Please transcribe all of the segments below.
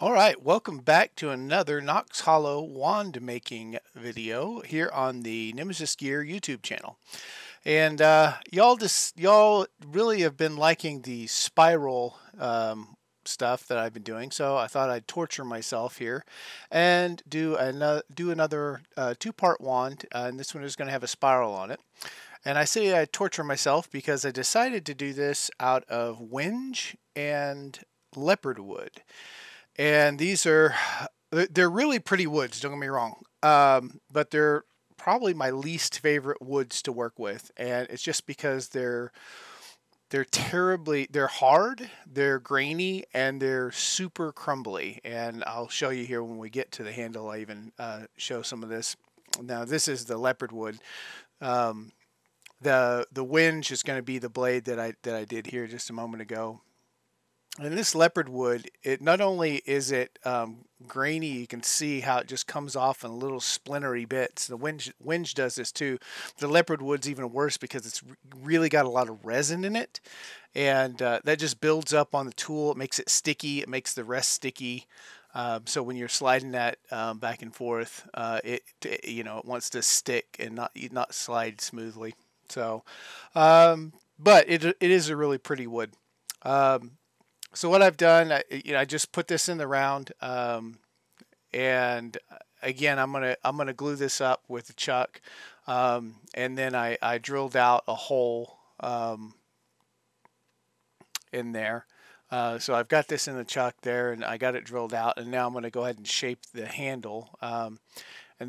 All right, welcome back to another Knox Hollow wand making video here on the Nemesis Gear YouTube channel. And y'all really have been liking the spiral stuff that I've been doing, so I thought I'd torture myself here and do another two-part wand, and this one is going to have a spiral on it. And I say I torture myself because I decided to do this out of wenge and leopardwood. And these are, they're really pretty woods, don't get me wrong, but they're probably my least favorite woods to work with. And it's just because they're hard, they're grainy, and they're super crumbly. And I'll show you here when we get to the handle, I even show some of this. Now this is the leopardwood. The wenge is going to be the blade that I did here just a moment ago. And this leopardwood, it not only is it grainy, you can see how it just comes off in little splintery bits. The wenge does this too. The leopardwood's even worse because it's really got a lot of resin in it, and that just builds up on the tool. It makes it sticky. It makes the rest sticky. So when you're sliding that back and forth, it you know, it wants to stick and not slide smoothly. So, but it is a really pretty wood. So what I've done, I just put this in the round, and again, I'm gonna glue this up with a chuck, and then I drilled out a hole in there. So I've got this in the chuck there, and I got it drilled out, and now I'm gonna go ahead and shape the handle, and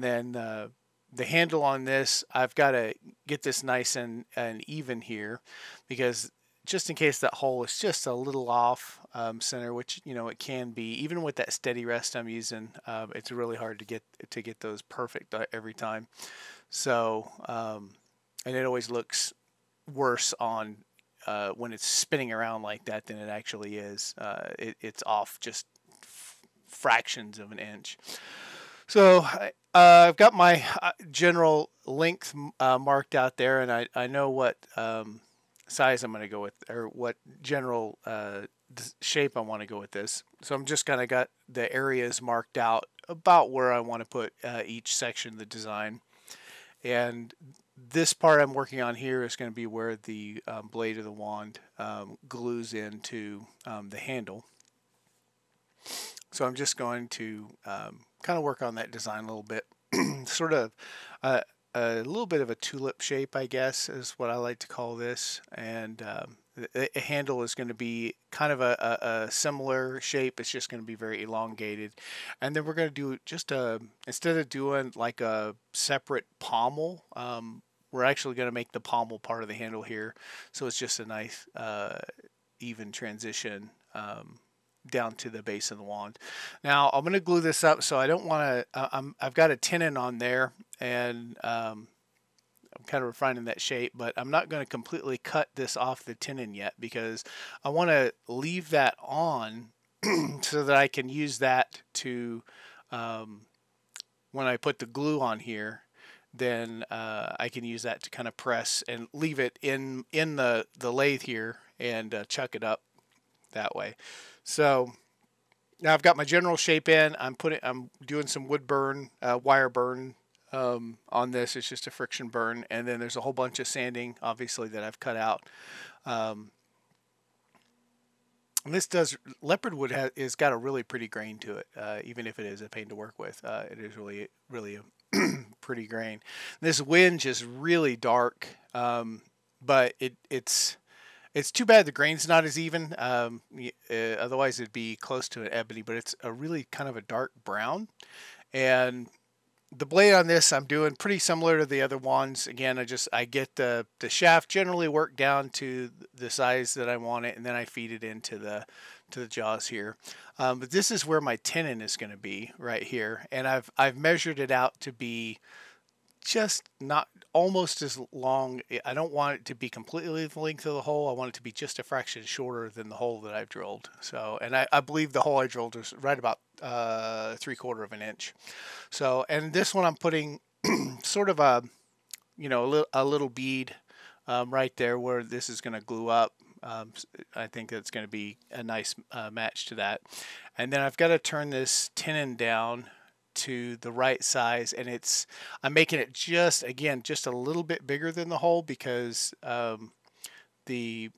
then the handle on this, I've got to get this nice and even here, because just in case that hole is just a little off center, which, you know, it can be. Even with that steady rest I'm using, it's really hard to get those perfect every time. So, and it always looks worse on when it's spinning around like that than it actually is. It's off just fractions of an inch. So I've got my general length marked out there, and I know what size I'm going to go with, or what general shape I want to go with this. So I'm just kind of got the areas marked out about where I want to put each section of the design. And this part I'm working on here is going to be where the blade of the wand glues into the handle. So I'm just going to kind of work on that design a little bit. Sort of a little bit of a tulip shape, I guess, is what I like to call this. And the handle is going to be kind of a similar shape. It's just going to be very elongated. And then we're going to do just instead of doing like a separate pommel, we're actually going to make the pommel part of the handle here. So it's just a nice even transition down to the base of the wand. Now I'm going to glue this up, so I don't want to, I've got a tenon on there, and I'm kind of refining that shape, but I'm not going to completely cut this off the tenon yet, because I want to leave that on so that I can use that to, when I put the glue on here, then I can use that to kind of press and leave it in the lathe here and chuck it up that way. So now I've got my general shape in. I'm doing some wood burn, wire burn on this. It's just a friction burn, and then there's a whole bunch of sanding, obviously, that I've cut out. And this does, leopardwood has got a really pretty grain to it, even if it is a pain to work with. It is really, really a pretty grain. This wenge is really dark, but it's too bad the grain's not as even, otherwise it'd be close to an ebony, but it's a really kind of a dark brown. And the blade on this I'm doing pretty similar to the other ones. Again, I get the shaft generally worked down to the size that I want it, and then I feed it into the jaws here. But this is where my tenon is going to be right here, and I've measured it out to be just not almost as long. I don't want it to be completely the length of the hole. I want it to be just a fraction shorter than the hole that I've drilled. So, and I believe the hole I drilled is right about 3/4 of an inch. So, and this one I'm putting sort of a, you know, a little bead right there where this is going to glue up. I think that's going to be a nice match to that. And then I've got to turn this tenon down to the right size, and it's, I'm making it just, again, just a little bit bigger than the hole because the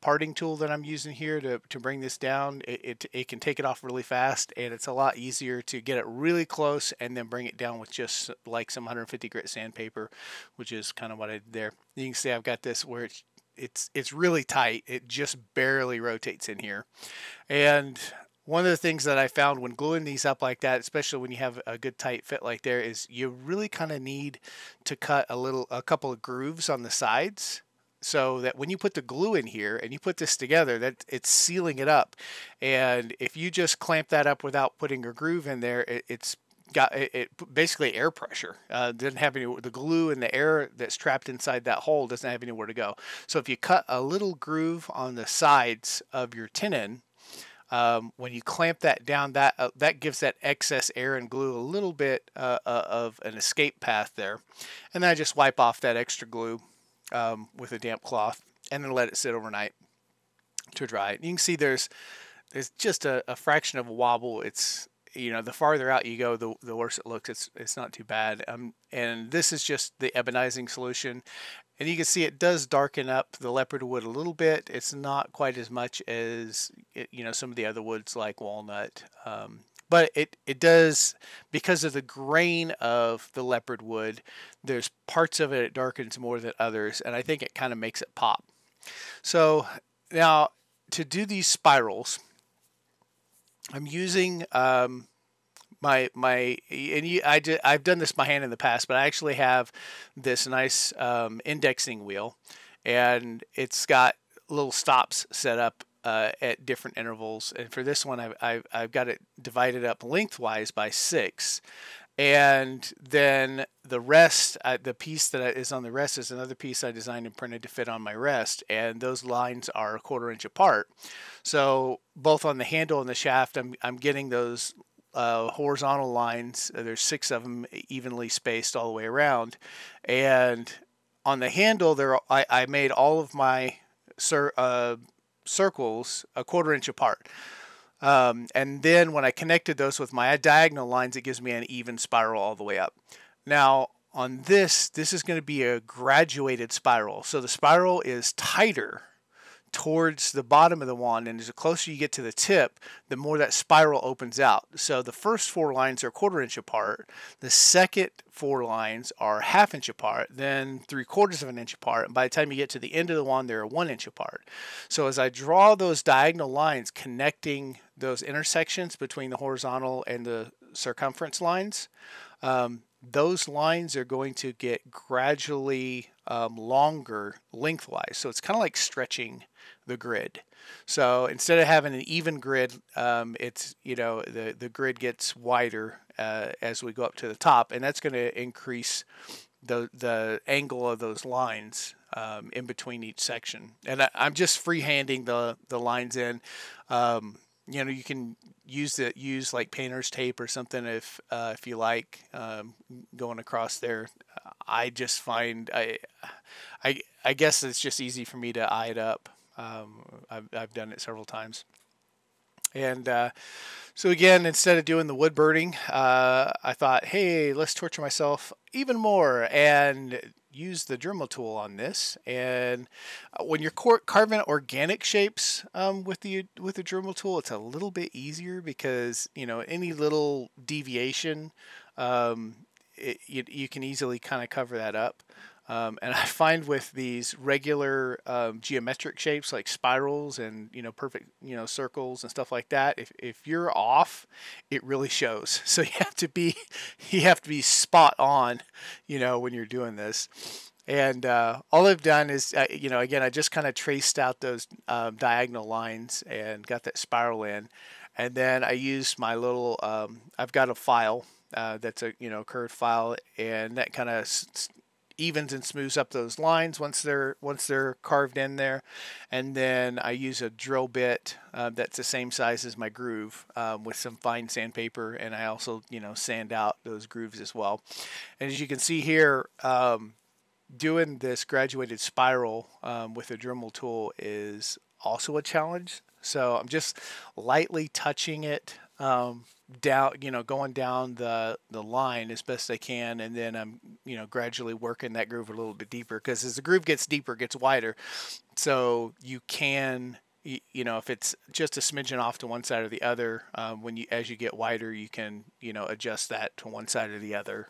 parting tool that I'm using here to bring this down, it can take it off really fast, and it's a lot easier to get it really close and then bring it down with just like some 150 grit sandpaper, which is kind of what I did there. You can see I've got this where it's really tight. It just barely rotates in here. And one of the things that I found when gluing these up like that, especially when you have a good tight fit like there, is you really kind of need to cut a couple of grooves on the sides, so that when you put the glue in here and you put this together, that it's sealing it up. And if you just clamp that up without putting a groove in there, it's got basically air pressure. Doesn't have any, the glue and the air that's trapped inside that hole doesn't have anywhere to go. So if you cut a little groove on the sides of your tenon, when you clamp that down, that gives that excess air and glue a little bit of an escape path there. And then I just wipe off that extra glue with a damp cloth and then let it sit overnight to dry. And you can see there's just a fraction of a wobble. It's, you know, the farther out you go, the worse it looks. It's not too bad. And this is just the ebonizing solution. And you can see it does darken up the leopard wood a little bit. It's not quite as much as, you know, some of the other woods like walnut. But it does, because of the grain of the leopard wood, there's parts of it darkens more than others, and I think it kind of makes it pop. So now to do these spirals, I'm using I've done this by hand in the past, but I actually have this nice indexing wheel, and it's got little stops set up at different intervals. And for this one, I've got it divided up lengthwise by 6, and then the rest, the piece that is on the rest is another piece I designed and printed to fit on my rest, and those lines are 1/4 inch apart. So both on the handle and the shaft, I'm getting those horizontal lines. There's 6 of them evenly spaced all the way around, and on the handle there, I made all of my circles 1/4 inch apart, and then when I connected those with my diagonal lines, it gives me an even spiral all the way up. Now on this is going to be a graduated spiral, so the spiral is tighter towards the bottom of the wand, and as the closer you get to the tip, the more that spiral opens out. So the first 4 lines are 1/4 inch apart, the second 4 lines are 1/2 inch apart, then 3/4 of an inch apart, and by the time you get to the end of the wand, they're 1 inch apart. So as I draw those diagonal lines connecting those intersections between the horizontal and the circumference lines, those lines are going to get gradually longer lengthwise. So it's kind of like stretching the grid. So instead of having an even grid, it's, you know, the grid gets wider as we go up to the top, and that's going to increase the angle of those lines in between each section. And I'm just freehanding the lines in. You know, you can use like painter's tape or something if you like, going across there. I just find I guess it's just easy for me to eye it up. I've done it several times. And so again, instead of doing the wood burning, I thought, hey, let's torture myself even more and use the Dremel tool on this. And when you're carving organic shapes with the Dremel tool, it's a little bit easier because, you know, any little deviation, you can easily kind of cover that up. And I find with these regular geometric shapes like spirals and, you know, perfect, you know, circles and stuff like that, if you're off, it really shows. So you have to be spot on, you know, when you're doing this. And all I've done is, you know, again, I just kind of traced out those diagonal lines and got that spiral in. And then I used my little, I've got a file that's a, you know, curved file, and that kind of evens and smooths up those lines once they're carved in there. And then I use a drill bit that's the same size as my groove with some fine sandpaper, and I also, you know, sand out those grooves as well. And as you can see here, doing this graduated spiral with a Dremel tool is also a challenge. So I'm just lightly touching it down, going down the line as best I can, and then I'm, gradually working that groove a little bit deeper, because as the groove gets deeper, it gets wider. So you can, if it's just a smidgen off to one side or the other, when you, as you get wider, you can, adjust that to one side or the other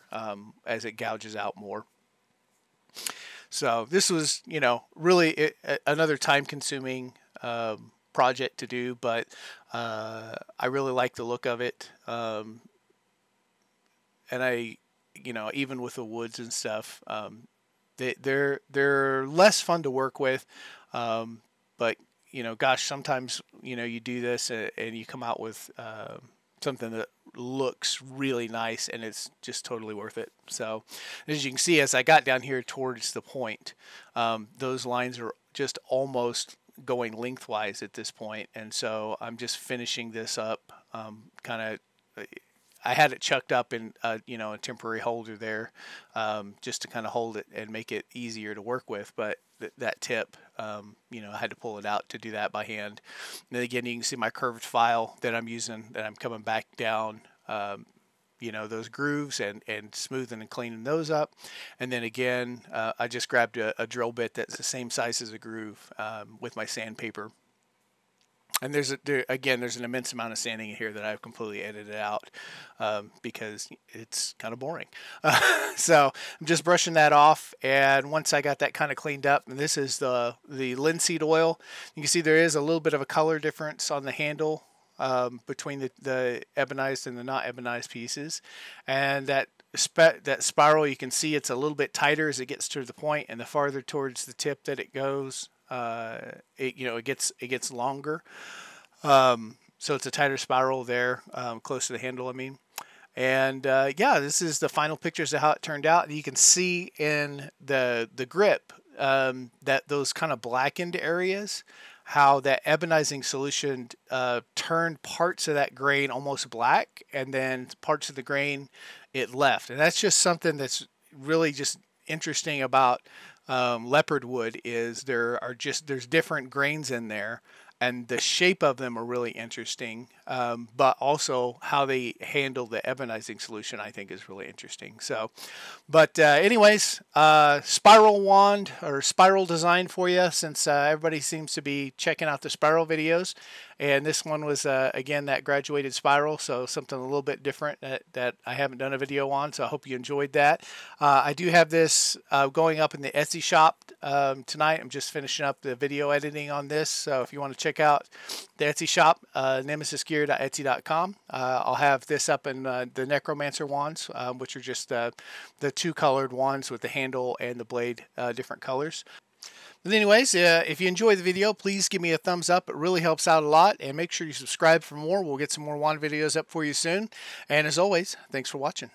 as it gouges out more. So this was, really another time-consuming project to do, but I really like the look of it. And I, even with the woods and stuff, they're less fun to work with, but gosh, sometimes, you do this and you come out with something that looks really nice, and it's just totally worth it. So as you can see, as I got down here towards the point, those lines are just almost going lengthwise at this point. And so I'm just finishing this up, kind of, I had it chucked up in, a temporary holder there, just to kind of hold it and make it easier to work with. But that tip, I had to pull it out to do that by hand. And then again, you can see my curved file that I'm using, that I'm coming back down, those grooves and smoothing and cleaning those up. And then again, I just grabbed a drill bit that's the same size as a groove with my sandpaper. And there's an immense amount of sanding in here that I've completely edited out because it's kind of boring. So I'm just brushing that off, and once I got that kind of cleaned up, and this is the linseed oil. You can see there is a little bit of a color difference on the handle between the ebonized and the not ebonized pieces, and that spiral, you can see it's a little bit tighter as it gets to the point, and the farther towards the tip that it goes, it gets longer. So it's a tighter spiral there, close to the handle, I mean. And yeah, this is the final pictures of how it turned out. And you can see in the grip that those kind of blackened areas, how that ebonizing solution turned parts of that grain almost black, and then parts of the grain it left. And that's just something that's really just interesting about leopard wood, is there's different grains in there, and the shape of them are really interesting, but also how they handle the ebonizing solution, I think, is really interesting. So, but anyways, spiral wand or spiral design for you, since everybody seems to be checking out the spiral videos, and this one was again that graduated spiral, so something a little bit different that I haven't done a video on. So I hope you enjoyed that. I do have this going up in the Etsy shop tonight. I'm just finishing up the video editing on this, so if you want to check out the Etsy shop, nemesisgear.etsy.com. I'll have this up in the Necromancer wands, which are just the two colored wands with the handle and the blade different colors. But anyways, if you enjoy the video, please give me a thumbs up. It really helps out a lot. And make sure you subscribe for more. We'll get some more wand videos up for you soon. And as always, thanks for watching.